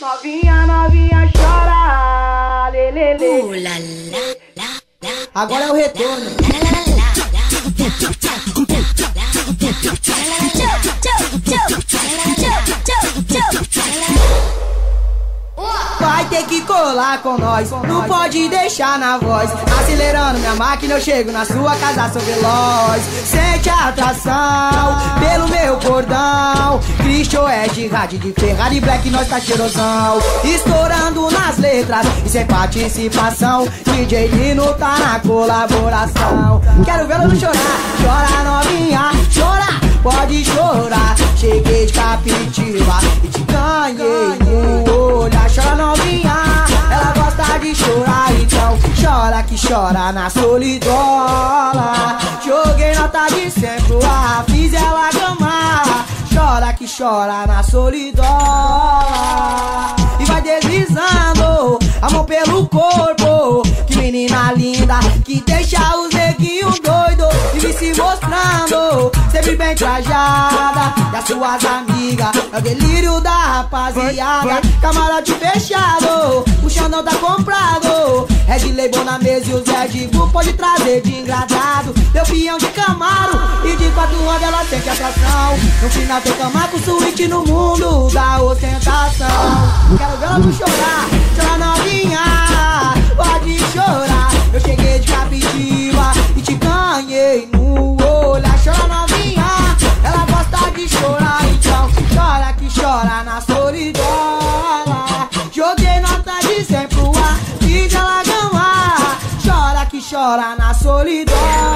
novinha, novinha chora. Lelele. Agora é o retorno. Vai ter que colar com nós, não pode deixar na voz. Acelerando minha máquina, eu chego na sua casa, sou veloz. Sente a atração pelo meu cordão. Cristo Oeste, rádio de Ferrari, Black, nós tá cheirosão. Estourando nas letras e sem participação, DJ Nino tá na colaboração. Quero vê-lo não chorar, chora novinha, chora, pode chorar. Cheguei de Capitiba e te ganhei no olhar. Chora novinha, ela gosta de chorar, então chora que chora na solidola. Joguei nota de 100 pro ar, fiz ela gamar. Chora que chora na solidola. E vai deslizando a mão pelo corpo, que menina linda, que deixa os neguinhos doido. E vem se mostrando, sempre bem trajada, e as suas amigas, é o delírio da rapaziada. Camarote fechado, o chão não tá comprado, é de leibon na mesa e o Zé de Gu pode trazer de engradado. Deu pião de Camaro e de 4 anos ela sente atração. No final tem Camaco suíte no mundo da ostentação. Quero ver ela não chorar, chora novinha, pode chorar. Eu cheguei de Capitiba e te ganhei no olhar. Chora novinha, ela gosta de chorar, então chora que chora na solidola. Joguei nota de 100 pro ar, fiz ela gamar. Chora que chora na solidola.